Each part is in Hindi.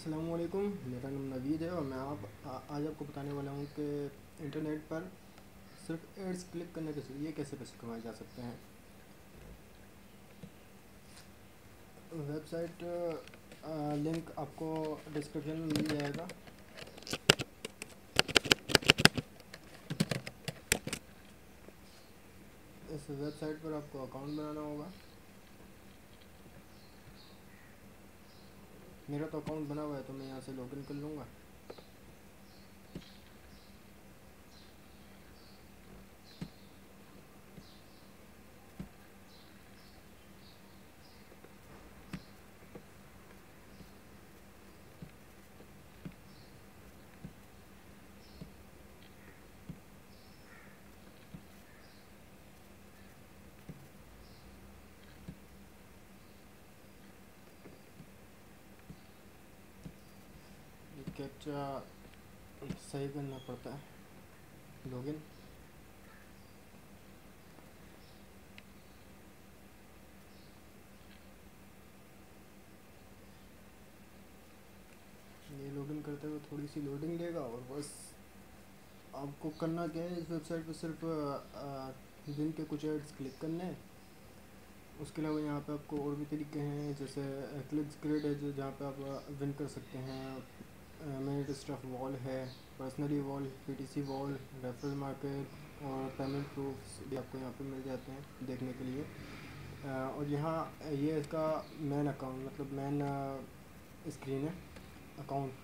अस्सलामुअलैकुम, मेरा नाम नवीद है और मैं आज आपको बताने वाला हूँ कि इंटरनेट पर सिर्फ एड्स क्लिक करने के जरिए कैसे पैसे कमाए जा सकते हैं। वेबसाइट लिंक आपको डिस्क्रिप्शन में मिल जाएगा। इस वेबसाइट पर आपको अकाउंट बनाना होगा। मेरा तो अकाउंट बना हुआ है, तो मैं यहाँ से लॉगिन कर लूँगा। कैप्चा सही करना पड़ता है, लॉगिन। ये लॉगिन करते हुए थोड़ी सी लोडिंग देगा और बस आपको करना क्या है, इस वेबसाइट पर सिर्फ दिन के कुछ एड्स क्लिक करने हैं। उसके अलावा यहाँ पे आपको और भी तरीके हैं, जैसे क्लिप्स क्रिएट है जो जहाँ पे आप विन कर सकते हैं। मेरिट स्टफ वॉल है, personally wall, PTC wall, referral market और पेमेंट प्रूफ्स भी आपको यहाँ पे मिल जाते हैं देखने के लिए। और यहाँ ये इसका मेन अकाउंट मतलब मेन स्क्रीन है अकाउंट,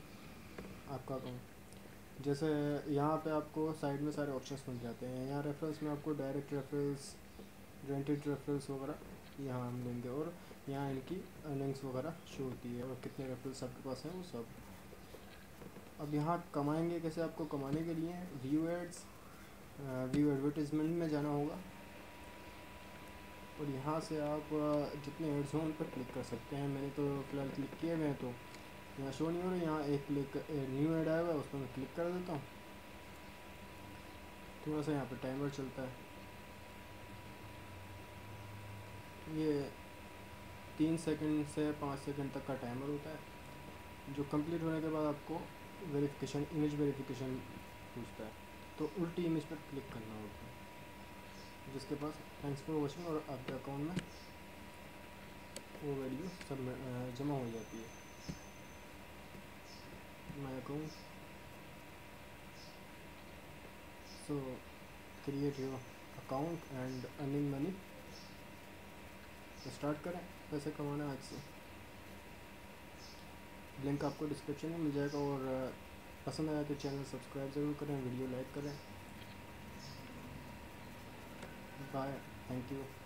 आपका अकाउंट। जैसे यहाँ पे आपको साइड में सारे ऑप्शंस मिल जाते हैं। यहाँ रेफरेंस में आपको डायरेक्ट रेफरेंस, रेंटेड रेफरेंस वगैरह यहाँ हम लेंगे और यहाँ इनकी अर्निंग्स वगैरह शो होती है और कितने रेफरेंस आपके पास हैं वो सब। अब यहाँ कमाएंगे कैसे, आपको कमाने के लिए व्यू एड्स, व्यू एडवर्टीजमेंट में जाना होगा और यहाँ से आप जितने एड्स हों उन पर क्लिक कर सकते हैं। मैंने तो फ़िलहाल क्लिक किए हुए हैं, तो यहाँ शो नहीं हो रहा। यहाँ एक क्लिक न्यू एड आया हुआ है, उस पर मैं क्लिक कर देता हूँ। थोड़ा सा यहाँ पर टाइमर चलता है, ये 3 सेकंड से 5 सेकंड तक का टाइमर होता है, जो कंप्लीट होने के बाद आपको वेरिफिकेशन, इमेज वेरिफिकेशन पूछता है, तो उल्टी इमेज पर क्लिक करना होता है। जिसके पास थैंक्स फॉर वॉचिंग और आपके अकाउंट में वो वैल्यू सब जमा हो जाती है। My account so create your account and earning money. Start करें पैसे कमाना आज से। लिंक आपको डिस्क्रिप्शन में मिल जाएगा और पसंद आया तो चैनल सब्सक्राइब ज़रूर करें, वीडियो लाइक करें। Bye, thank you.